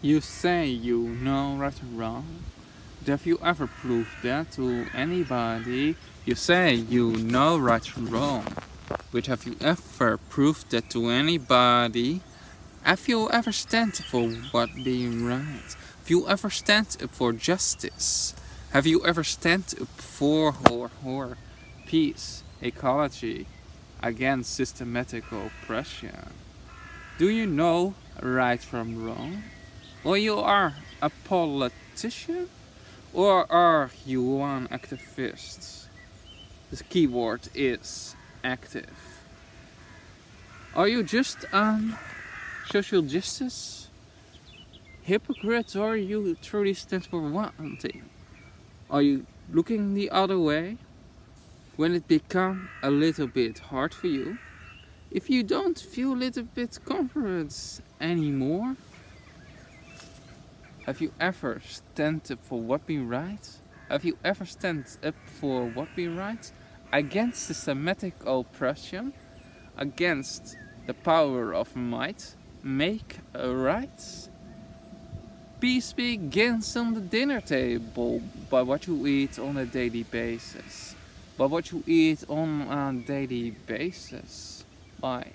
You say you know right and wrong, but have you ever proved that to anybody? You say you know right and wrong, but have you ever proved that to anybody? Have you ever stand up for what being right? Have you ever stand up for justice? Have you ever stand up for peace, ecology, against systematic oppression? Do you know right from wrong? Or you are a politician? Or are you an activist? The keyword is active. Are you just an social justice hypocrite, or you truly stand for one thing? Are you looking the other way when it becomes a little bit hard for you? If you don't feel a little bit confident anymore, have you ever stand up for what be right? Have you ever stand up for what be right? Against systematic oppression, against the power of might, make rights. Peace begins on the dinner table, by what you eat on a daily basis. By what you eat on a daily basis. By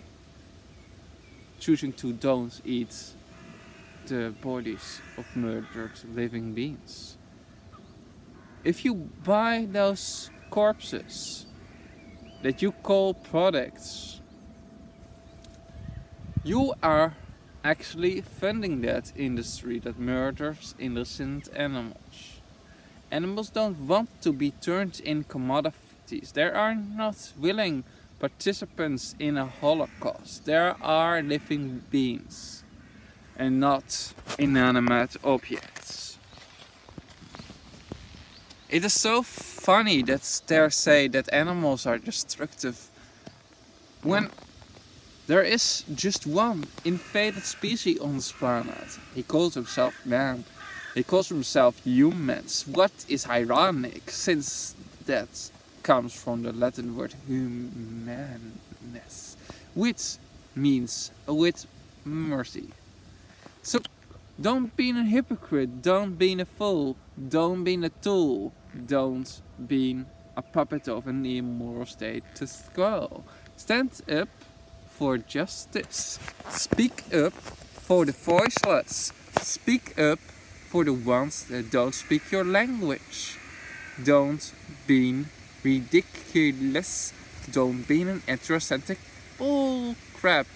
choosing to don't eat the bodies of murdered living beings. If you buy those corpses that you call products, you are actually funding that industry that murders innocent animals. Animals don't want to be turned in commodities. They are not willing participants in a Holocaust. They are living beings and not inanimate objects. It is so funny that they say that animals are destructive when there is just one invaded species on this planet. He calls himself man. He calls himself humans. What is ironic, since that comes from the Latin word humanus, which means with mercy. So, don't be a hypocrite, don't be a fool, don't be a tool, don't be a puppet of an immoral status quo. Stand up for justice, speak up for the voiceless, speak up for the ones that don't speak your language. Don't be ridiculous, don't be an anthrocentric bullcrap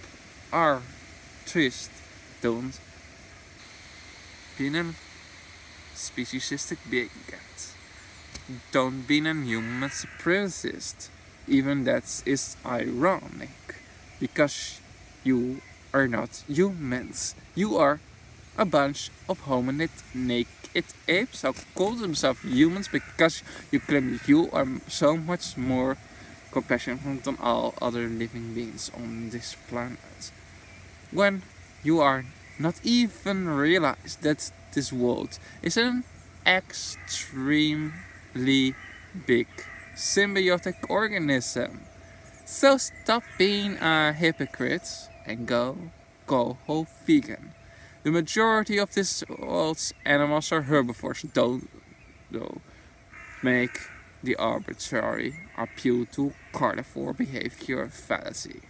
artist, don't be a speciesistic bigot. Don't be a human supremacist. Even that is ironic, because you are not humans. You are a bunch of hominid naked apes who call themselves humans because you claim you are so much more compassionate than all other living beings on this planet, when you are not even realize that this world is an extremely big symbiotic organism. So stop being a hypocrite and go whole vegan. The majority of this world's animals are herbivores. Don't make the arbitrary appeal to carnivore behavior fallacy.